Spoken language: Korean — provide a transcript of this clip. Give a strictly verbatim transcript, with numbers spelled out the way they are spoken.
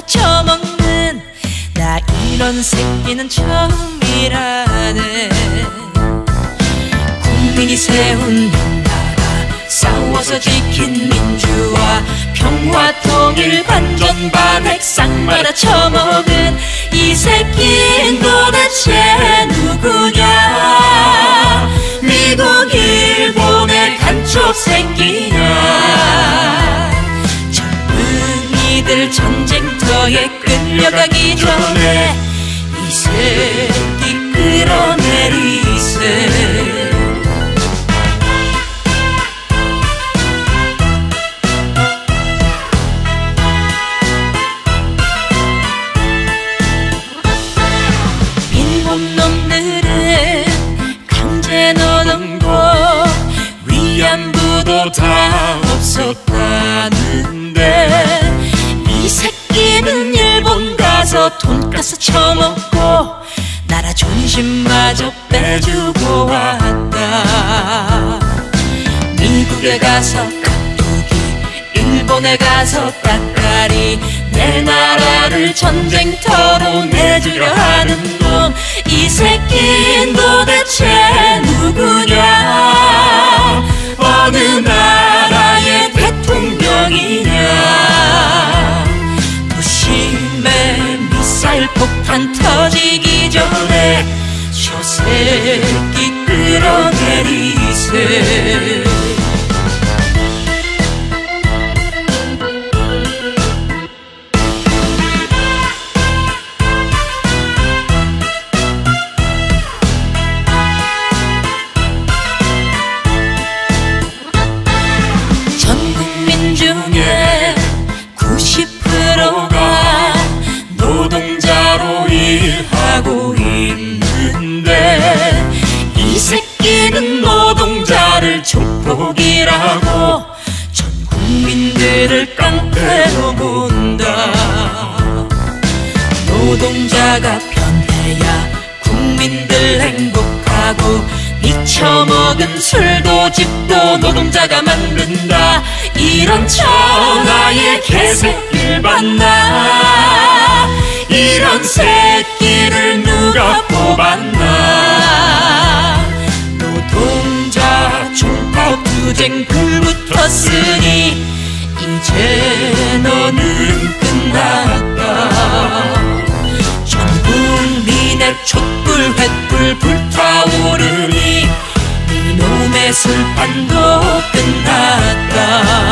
다 처먹는 나 이런 새끼는 처음이라네. 국민이 세운 나라 싸워서 지킨 민주화 평화 통일 반전 반핵 쌍마다 처먹은 이 새끼는 도대체 누구냐. 미국 일본의 간첩 새끼야. 젊은 이들 전쟁터에 끌려가기 전에 이 새끼 끌어내리세. 다 없었다는데 이 새끼는 일본 가서 돈가스 처먹고 나라 존심마저 빼주고 왔다. 미국에 가서 깍두기 일본에 가서 따까리 내 나라를 전쟁터로 내주려 하는 놈 이 새끼는 도대체 누구냐. 어느 나라의 대통령이냐. 도심에 미사일 폭탄 터지기 전에 저 새끼 끌어내리세. 조폭이라고 전 국민들을 깡패로 본다. 노동자가 편해야 국민들 행복하고 미쳐먹은 술도 집도 노동자가 만든다. 이런 천하의 개새끼를 봤나. 이런 새끼를 누가 뽑았나. 노동자 종파 투쟁 불붙었으니 이제 너는 끝났다. 전 국민의 촛불 횃불 불타오르니 이놈의 술판도 끝났다.